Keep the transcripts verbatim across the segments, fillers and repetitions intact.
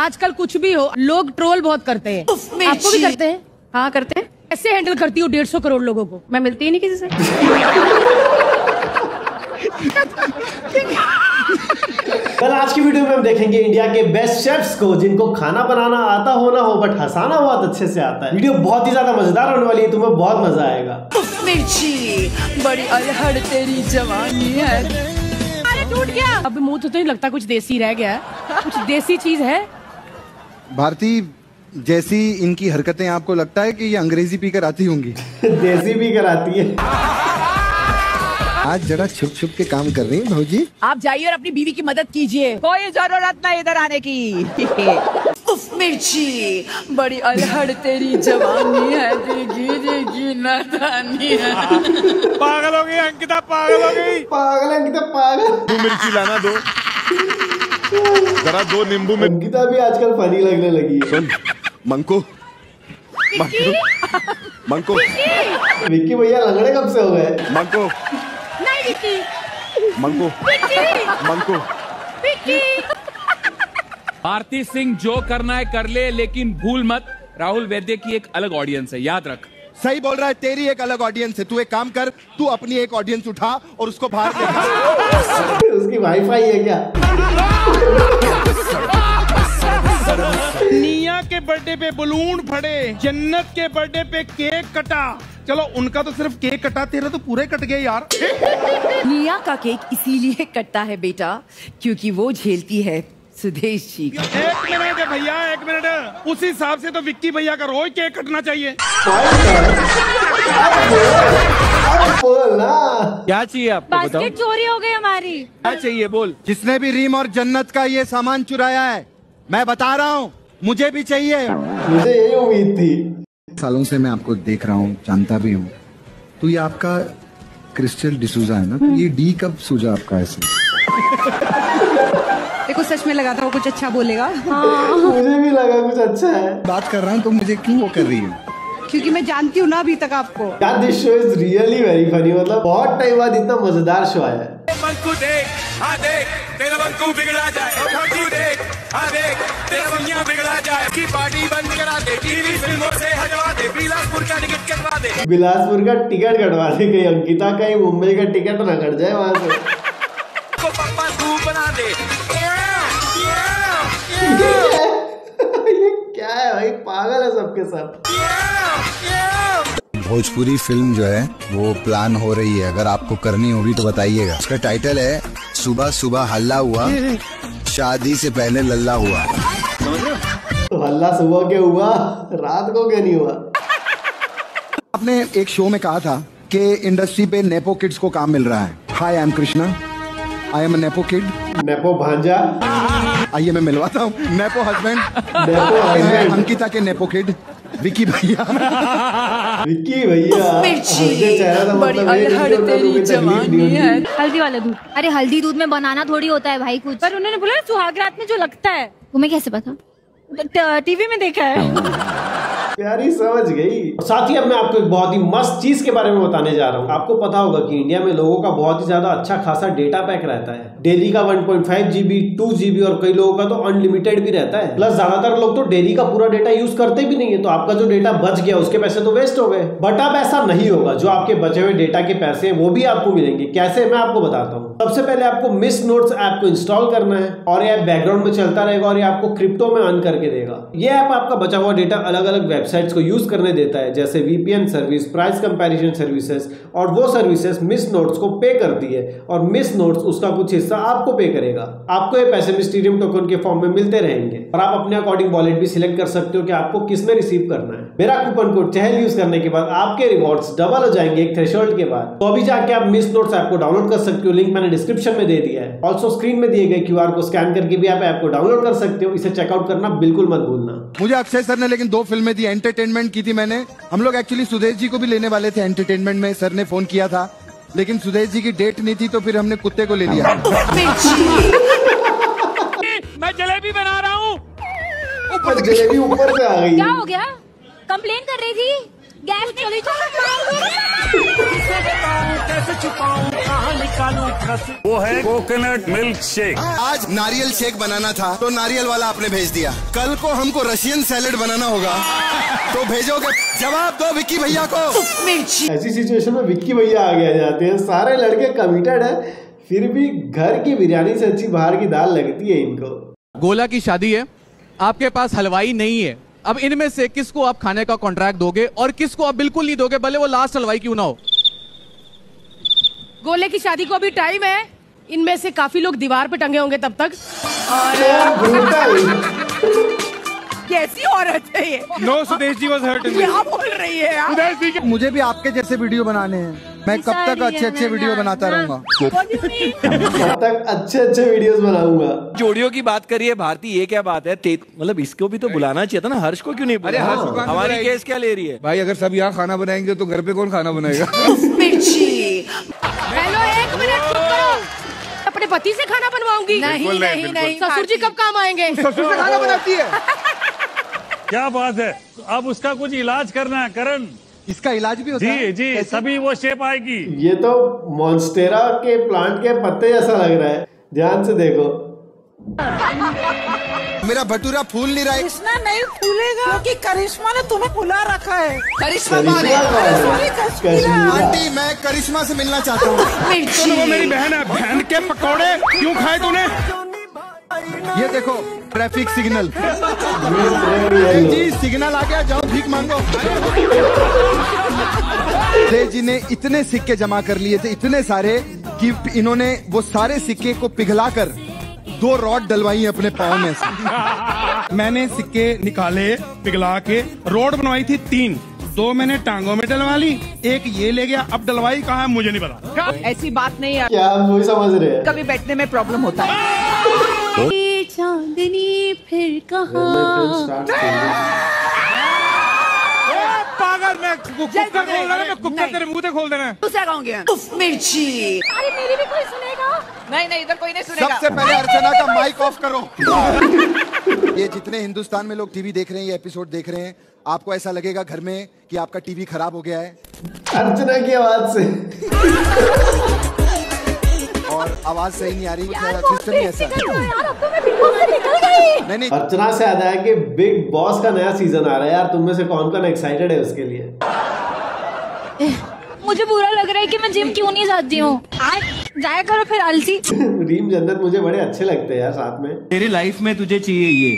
आजकल कुछ भी हो लोग ट्रोल बहुत करते हैं, आपको भी करते हैं? हाँ करते हैं। ऐसे हैंडल करती हूँ डेढ़ सौ करोड़ लोगों को, मैं मिलती ही नहीं किसी से। कल आज की वीडियो में हम देखेंगे इंडिया के बेस्ट शेफ्स को जिनको खाना बनाना आता हो ना हो बट हंसाना बहुत अच्छे से आता है। वीडियो बहुत ही ज्यादा मजेदार होने वाली है, तुम्हें बहुत मजा आएगा। मिर्ची बड़ी अलहड़ तेरी जवानी है। टूट गया अब मुंह तो नहीं लगता, कुछ देसी रह गया, कुछ देसी चीज है। भारती जैसी इनकी हरकतें आपको लगता है कि ये अंग्रेजी पीकर आती होंगी? देसी पीकर आती है। आज जरा छुप छुप के काम कर रही है भाजी। आप जाइए और अपनी बीवी की मदद कीजिए, कोई जरूरत नहीं इधर आने की। उफ मिर्ची बड़ी अलहड़ तेरी जवानी है, देगी देगी नादानी है। पागल हो गई अंकिता, पागल हो गई, पागल अंकिता पागल। दो मिर्ची लाना, दो जरा दो नींबू में। अंकिता भी आजकल फनी लगने लगी है। मंको मंको विक्की भैया लंगड़े कब से हो गए? मंको मंको मंको। भारती सिंह जो करना है कर ले, लेकिन भूल मत राहुल वैद्य की एक अलग ऑडियंस है, याद रख। सही बोल रहा है, तेरी एक अलग ऑडियंस है। तू एक काम कर, तू अपनी एक ऑडियंस उठा और उसको बाहर देखा। उसकी वाईफाई है क्या? निया के बर्थडे पे बलून फटे, जन्नत के बर्थडे पे केक कटा। चलो उनका तो सिर्फ केक कटा, तेरा तो पूरे कट गया यार। निया का केक इसीलिए कटता है बेटा क्योंकि वो झेलती है सुदेश जी। एक मिनट भैया, एक मिनट। उसी हिसाब से तो विक्की भैया का रोज केक कटना चाहिए। क्या चाहिए आपको? बास्केट चोरी हो गई हमारी। क्या चाहिए बोल? जिसने भी रीम और जन्नत का ये सामान चुराया है मैं बता रहा हूँ, मुझे भी चाहिए। मुझे यही उम्मीद थी। सालों से मैं आपको देख रहा हूँ, जानता भी हूँ। तो ये आपका क्रिस्टल डिसूजा है ना, तो ये डी कब सूझा आपका ऐसे? देखो सच में लगा था वो कुछ अच्छा बोलेगा। हाँ। मुझे भी लगा कुछ अच्छा है। बात कर रहा हूँ तो मुझे क्यों वो कर रही है? क्योंकि मैं जानती हूँ ना अभी तक आपको। यार this show is really very funny, मतलब बहुत टाइम बाद इतना मजेदार शो आया है। मंकू देख, हाँ देख, तेरा मंकू बिगड़ा जाए। मंकू देख, हाँ देख, तेरा बनिया बिगड़ा जाए। इसकी पार्टी बंद करा दे, टीवी फिल्मों से हटवा दे, बिलासपुर का टिकट कटवा दे। बिलासपुर का टिकट कटवा दे, कहीं अंकिता कहीं मुंबई का टिकट न कट जाए वहाँ से। पप्पा तू बना दे। ये क्या है भाई, पागल है सबके साथ। भोजपुरी फिल्म जो है वो प्लान हो रही है, अगर आपको करनी होगी तो बताइएगा। उसका टाइटल है सुबह सुबह हल्ला हुआ, शादी से पहले लल्ला हुआ। तो हल्ला सुबह के हुआ, रात को क्या नहीं हुआ? आपने एक शो में कहा था कि इंडस्ट्री पे नेपो किड्स को काम मिल रहा है। Hi I am Krishna, I am nepo kid. Nepo भांजा। आइए मैं मिलवाता हूँ। नेपो हस्बैंड अंकिता के नेपो किड विक्की भैया। विक्की भैया हल्दी वाला दूध। अरे हल्दी दूध में बनाना थोड़ी होता है भाई कुछ। पर उन्होंने बोला सुहाग रात में जो लगता है। तुम्हें कैसे पता? टीवी में देखा है। प्यारी समझ गई। साथ ही अब मैं आपको एक बहुत ही मस्त चीज के बारे में बताने जा रहा हूँ। आपको पता होगा कि इंडिया में लोगों का बहुत ही ज्यादा अच्छा खासा डेटा पैक रहता है। डेली का one point five GB, two GB और कई लोगों का तो अनलिमिटेड भी रहता है। प्लस ज्यादातर लोग तो डेली का पूरा डेटा यूज करते भी नहीं है, तो आपका जो डेटा बच गया उसके पैसे तो वेस्ट हो गए। बट अब ऐसा नहीं होगा, जो आपके बचे हुए डेटा के पैसे हैं वो भी आपको मिलेंगे। कैसे, मैं आपको बताता हूँ। सबसे पहले आपको मिस नोट्स ऐप को इंस्टॉल करना है और यह बैकग्राउंड में चलता रहेगा और ये आपको क्रिप्टो में अर्न करके देगा। यह ऐप आपका बचा हुआ डेटा अलग अलग वेबसाइट्स को यूज करने देता है, जैसे V P N service, price comparison services, और वो सर्विसेज मिस नोट्स को पे करती है और मिस नोट्स उसका कुछ हिस्सा आपको पे करेगा। आपको ये पैसे मिस्टीरियम टोकन के फॉर्म में मिलते रहेंगे और आप अपने अकॉर्डिंग वॉलेट भी सिलेक्ट कर सकते हो कि आपको किसमें रिसीव करना है। मेरा कूपन कोड चहल यूज करने के बाद आपके रिवॉर्ड्स डबल हो जाएंगे एक थ्रेशोल्ड के बाद। तो अभी जाके आप मिस नोट्स ऐप को डाउनलोड कर सकते हो, लिंक मैंने डिस्क्रिप्शन में दे दिया है। ऑल्सो स्क्रीन में दिए गए क्यू आर को स्कैन करके भी आप ऐप को डाउनलोड कर सकते हो। इसे चेकआउट करना बिल्कुल मत भूलना। मुझे अक्षय सर ने लेकिन दो फिल्में दी, एंटरटेनमेंट की थी मैंने। हम लोग एक्चुअली सुदेश जी को भी लेने वाले थे एंटरटेनमेंट में, सर ने फोन किया था लेकिन सुदेश जी की डेट नहीं थी तो फिर हमने कुत्ते को ले लिया। मैं जलेबी बना रहा हूँ, ऊपर से आ गई। क्या हो गया? कंप्लेन कर रही थी गैस चली जाओ। वो है कोकोनट मिल्क शेक। आज नारियल शेक बनाना था तो नारियल वाला आपने भेज दिया, कल को हमको रशियन सैलेड बनाना होगा तो भेजोगे। जवाब दो विक्की भैया को। ऐसी सिचुएशन में विक्की भैया आगे आ जाते हैं। सारे लड़के कमिटेड है, फिर भी घर की बिरयानी से अच्छी बाहर की दाल लगती है इनको। गोला की शादी है, आपके पास हलवाई नहीं है, अब इनमें से किसको आप खाने का कॉन्ट्रैक्ट दोगे और किसको आप बिल्कुल नहीं दोगे, भले वो लास्ट हलवाई क्यों ना हो। गोले की शादी को अभी टाइम है, इनमें से काफी लोग दीवार पे टंगे होंगे तब तक। और कैसी औरत है ये? No Sudesh ji was hurt. क्या बोल रही है आप? सुदेश जी के मुझे भी आपके जैसे वीडियो बनाने हैं। मैं कब तक अच्छे अच्छे वीडियो बनाता रहूंगा, कब तक अच्छे अच्छे वीडियोस बनाऊंगा। जोड़ियों की बात करिए भारती, ये क्या बात है? मतलब इसको भी तो बुलाना चाहिए था ना, हर्ष को क्यों नहीं बुला? अरे हमारी केस क्या ले रही है भाई? अगर सब यहाँ खाना बनाएंगे तो घर पे कौन खाना बनाएगा? अपने पति से खाना बनवाऊंगी। नहीं नहीं नहीं, ससुर जी कब काम आएंगे? ससुर से खाना बनाती है, क्या बात है। अब उसका कुछ इलाज करना है करण, इसका इलाज भी होता है। जी जी, सभी वो शेप आएगी। ये तो मॉन्स्टेरा के प्लांट के पत्ते जैसा लग रहा है, ध्यान से देखो। मेरा भटूरा फूल नहीं रहा है। कृष्णा नहीं फूलेगा क्योंकि करिश्मा ने तुम्हें फुला रखा है। करिश्मा आंटी, मैं करिश्मा से मिलना चाहता हूँ। मेरी बहन है, बहन के पकौड़े क्यों खाए तूने? ये देखो ट्रैफिक सिग्नल जी, सिग्नल आ गया, जाओ भीख मांगो। सुदेश जी ने इतने सिक्के जमा कर लिए थे, इतने सारे कि इन्होंने वो सारे सिक्के को पिघलाकर दो रॉड डलवाई है अपने पाँव में से। मैंने सिक्के निकाले पिघला के, रॉड बनवाई थी तीन, दो मैंने टांगों में डलवा ली, एक ये ले गया, अब डलवाई कहाँ मुझे नहीं पता। ऐसी बात नहीं है, क्या मुझे समझ रहे हैं? कभी बैठने में प्रॉब्लम होता है। चांदनी फिर कहाँ? पागल, मैं कुकर खोल रहा हूँ, कुकर तेरे मुँह से खोल देना है। दूसरा कहूँगी मिर्ची। अरे मेरी भी कोई सुनेगा? नहीं नहीं, इधर कोई नहीं सुनेगा। सबसे पहले अर्चना का माइक ऑफ करो। ये जितने हिंदुस्तान में लोग टीवी देख रहे हैं, ये एपिसोड देख रहे हैं, आपको ऐसा लगेगा घर में कि आपका टीवी खराब हो गया है अर्चना की आवाज से। और आवाज सही नहीं आ रही, सिस्टम ही ऐसा है। नहीं नहीं, अर्चना से याद आया कि बिग बॉस का नया सीजन आ रहा है यार, तुम में से कौन कौन एक्साइटेड है उसके लिए? मुझे बुरा लग रहा है कि मैं जिम क्यों नहीं जाती हूँ। जाया करो फिर आलसी। रीम जन्नत मुझे बड़े अच्छे लगते हैं यार साथ में। तेरी लाइफ में तुझे चाहिए ये,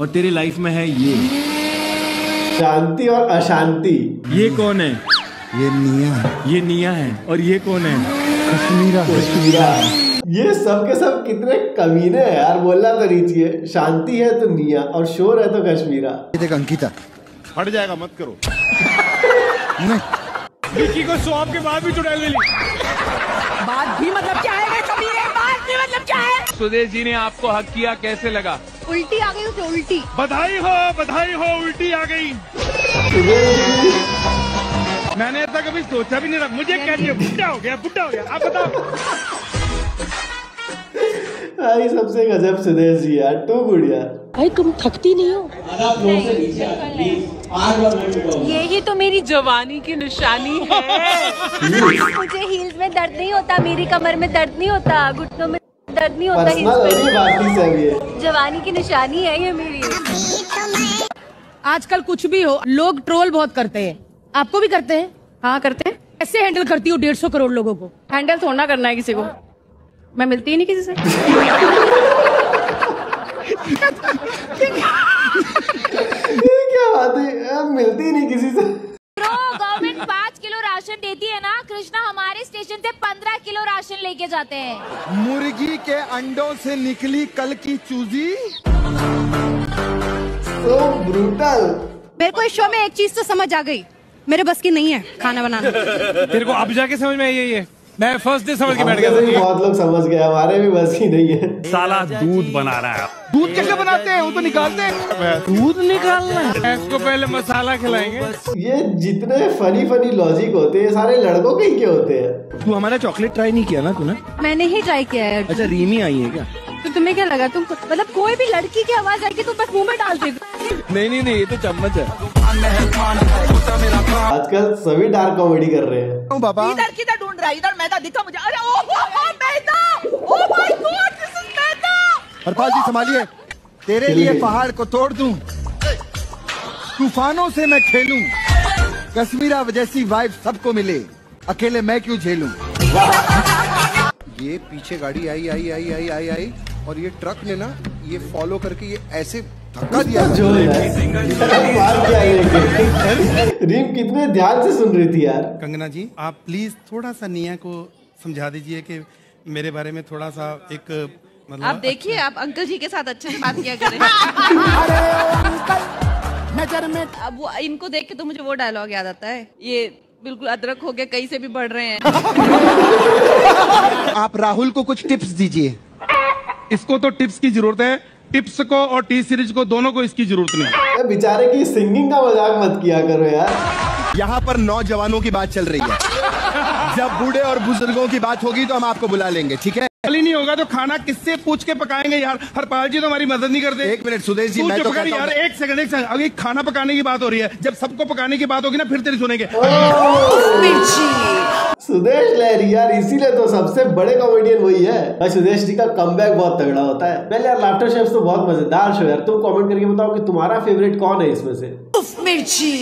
और तेरी लाइफ में है ये शांति और अशांति। ये कौन है? ये निया, ये निया है। और ये कौन है? कश्मीरा, कश्मीरा। ये सब के सब कितने कमीने हैं यार, बोलना तो रीचिए। शांति है तो निया और शोर है तो कश्मीरा। ये देख अंकिता हट जाएगा, मत करो। विक्की को स्वाब के बाद भी चुड़ैल मिली। बात भी मतलब क्या है? बात भी मतलब क्या है? सुदेश जी ने आपको हक किया, कैसे लगा? उल्टी आ गई उसे, उल्टी। बधाई हो, बधाई हो, उल्टी आ गई। मैंने ऐसा कभी सोचा भी नहीं था, मुझे कह दिया बुड्ढा हो गया, बुड्ढा हो गया। आप बताओ। भाई सबसे गजब सुदेश जी यार, टू गुड यार। भाई तुम थकती नहीं हो? यही तो मेरी जवानी की निशानी है। मुझे हील्स में दर्द नहीं होता, मेरी कमर में दर्द नहीं होता, घुटनों में दर्द नहीं होता, जवानी की निशानी है ये मेरी। आजकल कुछ भी हो, लोग ट्रोल बहुत करते हैं, आपको भी करते हैं? हाँ करते हैं। ऐसे हैंडल करती हूँ डेढ़ सौ करोड़ लोगों को। हैंडल थोड़ा करना है किसी को, मैं मिलती ही नहीं किसी से। क्या बात है, मिलती ही नहीं किसी से। गवर्नमेंट पाँच किलो राशन देती है ना, कृष्णा हमारे स्टेशन से पंद्रह किलो राशन लेके जाते हैं। मुर्गी के अंडों से निकली कल की चूजी। So brutal। मेरे को इस शो में एक चीज तो समझ आ गई, मेरे बस की नहीं है खाना बनाना। तेरे को अब जाके समझ में आई है ये? मैं फर्स्ट डे समझ के बैठ गया। बहुत लोग समझ गए, हमारे भी बस की नहीं है। साला दूध बना रहा है। दूध कैसे बनाते हैं? वो तो निकालते हैं। दूध निकालना है, इसको पहले मसाला खिलाएंगे। ये जितने फनी फनी लॉजिक होते हैं सारे लड़कों के ही के होते हैं। तू हमारा चॉकलेट ट्राई नहीं किया ना तूने? मैंने ही ट्राई किया है। अच्छा रीमी आई है क्या? तो तुम्हें क्या लगा? तुम मतलब कोई भी लड़की की आवाज आई कि तुम बस मुँह में डाल देते। नहीं नहीं नहीं ये तो चम्मच है। आजकल सभी डार्क कॉमेडी कर रहे हैं। बाबा इधर किधर ढूंढ रहा है, इधर मैदा दिखा मुझे। अरे ओ मैदा, oh my god this is maida. Harpal ji संभालिए, तेरे लिए पहाड़ को तोड़ दूं, तूफानों से मैं खेलूं, कश्मीरा जैसी वाइब सबको मिले, अकेले मैं क्यों झेलूं। ये पीछे गाड़ी आई आई आई आई आई आई और ये ट्रक ने ना ये फॉलो करके ये ऐसे धक्का दिया। जो रीम कितने ध्यान से सुन रही थी यार। कंगना जी आप प्लीज थोड़ा सा निया को समझा दीजिए कि मेरे बारे में थोड़ा सा एक मतलब आप देखिए आप अंकल जी के साथ अच्छे से बात किया करें। अरे अंकल नजर में अब वो इनको देख के तो मुझे वो डायलॉग याद आता है, ये बिल्कुल अदरक हो गया कहीं से भी बढ़ रहे हैं। आप राहुल को कुछ टिप्स दीजिए। इसको तो टिप्स की जरूरत है, टिप्स को और टी सीरीज को दोनों को इसकी जरूरत नहीं। बेचारे की सिंगिंग का मजाक मत किया करो यार। यहाँ पर नौजवानों की बात चल रही है, जब बूढ़े और बुजुर्गों की बात होगी तो हम आपको बुला लेंगे, ठीक है। नहीं होगा तो खाना किससे पूछ के पकाएंगे यार। हरपाल जी तो हमारी मदद नहीं करते। एक मिनट सुदेश जी, मैं तो कहता हूं यार, एक सेकंड एक सेकंड अभी खाना पकाने की बात हो रही है, जब सबको पकाने की बात होगी ना फिर तेरी सुनेंगे। सुदेश लहरी यार, इसीलिए तो सबसे बड़े कॉमेडियन वही है भाई। सुदेश जी का कमबैक बहुत तगड़ा होता है। पहले यार लाफ्टर शेफ्स तो बहुत मजेदार शो यार, तुम कॉमेंट करके बताओ कि तुम्हारा फेवरेट कौन है इसमें से। मिर्ची